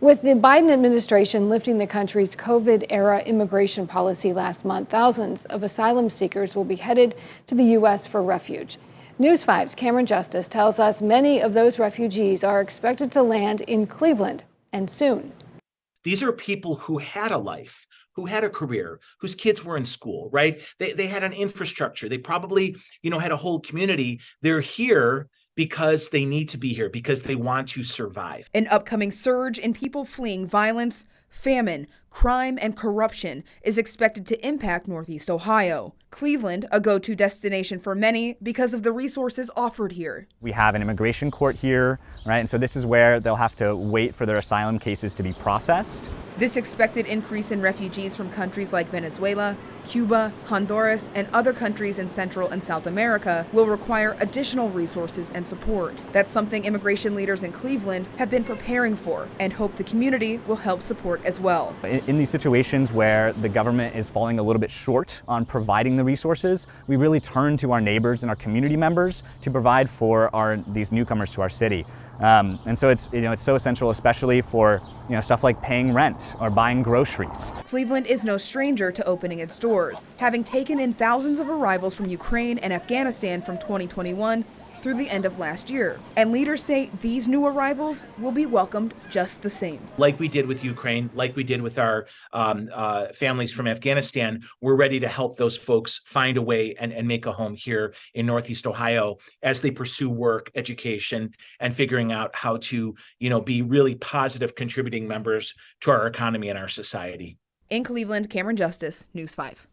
With the Biden administration lifting the country's COVID-era immigration policy last month, thousands of asylum seekers will be headed to the U.S. for refuge. News 5's Cameron Justice tells us many of those refugees are expected to land in Cleveland, and soon. These are people who had a life, who had a career, whose kids were in school, right? They had an infrastructure. They probably, had a whole community. They're here because they need to be here, because they want to survive. An upcoming surge in people fleeing violence, famine, crime, and corruption is expected to impact Northeast Ohio. Cleveland, a go-to destination for many because of the resources offered here. We have an immigration court here, right? And so this is where they'll have to wait for their asylum cases to be processed. This expected increase in refugees from countries like Venezuela, Cuba, Honduras, and other countries in Central and South America will require additional resources and support. That's something immigration leaders in Cleveland have been preparing for and hope the community will help support as well. In these situations where the government is falling a little bit short on providing the resources, we really turn to our neighbors and our community members to provide for these newcomers to our city. And so it's so essential, especially for stuff like paying rent or buying groceries. Cleveland is no stranger to opening its doors, having taken in thousands of arrivals from Ukraine and Afghanistan from 2021 through the end of last year. And leaders say these new arrivals will be welcomed just the same. Like we did with Ukraine, like we did with our families from Afghanistan, we're ready to help those folks find a way and make a home here in Northeast Ohio as they pursue work, education, and figuring out how to, be really positive contributing members to our economy and our society. In Cleveland, Cameron Justice, News 5.